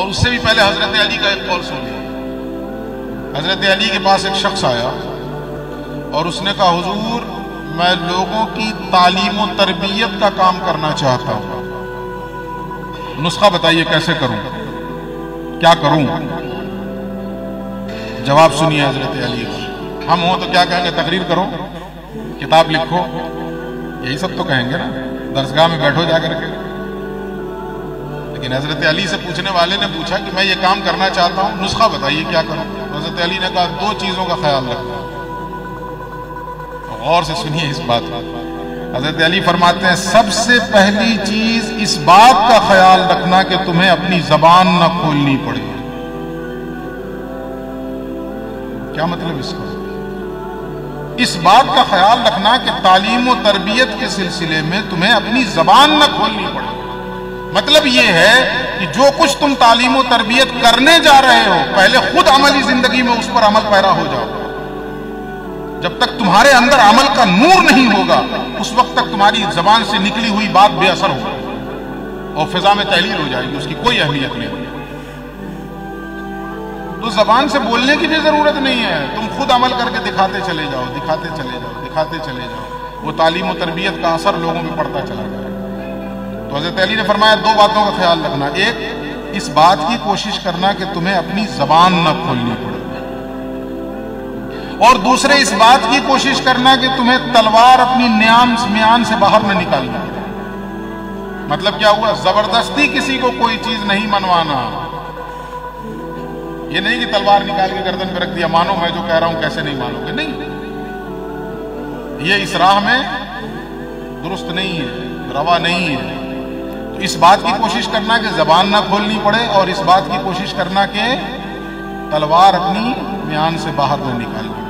और उससे भी पहले हजरत अली का एक कौल सुनिए। हजरत अली के पास एक शख्स आया और उसने कहा, हुजूर मैं लोगों की तालीम और तरबियत का काम करना चाहता हूँ, नुस्खा बताइए कैसे करूँ, क्या करूँ। जवाब सुनिए हजरत अली का। हम हो तो क्या कहेंगे, तकरीर करो, किताब लिखो, यही सब तो कहेंगे ना, दरसगाह में बैठो जाकर के। लेकिन हजरत अली से पूछने वाले ने पूछा कि मैं ये काम करना चाहता हूँ, नुस्खा बताइए क्या करूँ। हजरत अली ने कहा, दो चीज़ों का ख्याल रखना। और से सुनिए इस बात को। हजरत अली फरमाते हैं, सबसे पहली चीज़ इस बात का ख्याल रखना कि तुम्हें अपनी जबान ना खोलनी पड़े। क्या मतलब इसका? इस बात का ख्याल रखना कि तालीम और तरबियत के सिलसिले में तुम्हें अपनी जबान न खोलनी पड़े। मतलब ये है कि जो कुछ तुम तालीम और तरबियत करने जा रहे हो, पहले खुद अमली जिंदगी में उस पर अमल पैरा हो जाओ। जब तक तुम्हारे अंदर अमल का नूर नहीं होगा, उस वक्त तक तुम्हारी जबान से निकली हुई बात बेअसर होगी और फिजा में तहलील हो जाएगी, उसकी कोई अहमियत नहीं होगी। तो जबान से बोलने की भी जरूरत नहीं है, तुम खुद अमल करके दिखाते चले जाओ, दिखाते चले जाओ, दिखाते चले जाओ, वो तालीम और तरबियत का असर लोगों में पड़ता चला जाए। तो हजरत अली ने फरमाया, दो बातों का ख्याल रखना। एक, इस बात की कोशिश करना कि तुम्हें अपनी जबान न खोलनी पड़े, और दूसरे इस बात की कोशिश करना कि तुम्हें तलवार अपनी न्याम म्यान से बाहर न निकालनी पड़े। मतलब क्या हुआ, जबरदस्ती किसी को कोई चीज नहीं मनवाना। ये नहीं कि तलवार निकाल के गर्दन पे रख दिया, मानो मैं जो कह रहा हूं कैसे नहीं मानोगे, नहीं, ये इस राह में दुरुस्त नहीं है, रवा नहीं है। तो इस बात की कोशिश करना कि जबान ना खोलनी पड़े, और इस बात की कोशिश करना कि तलवार अपनी म्यान से बाहर न निकालनी।